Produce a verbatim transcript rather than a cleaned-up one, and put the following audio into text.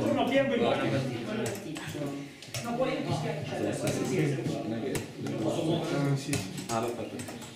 Bruno, chi è Bruno? No, poi mi dispiace. Non è che posso muovere? Ah, perfetto.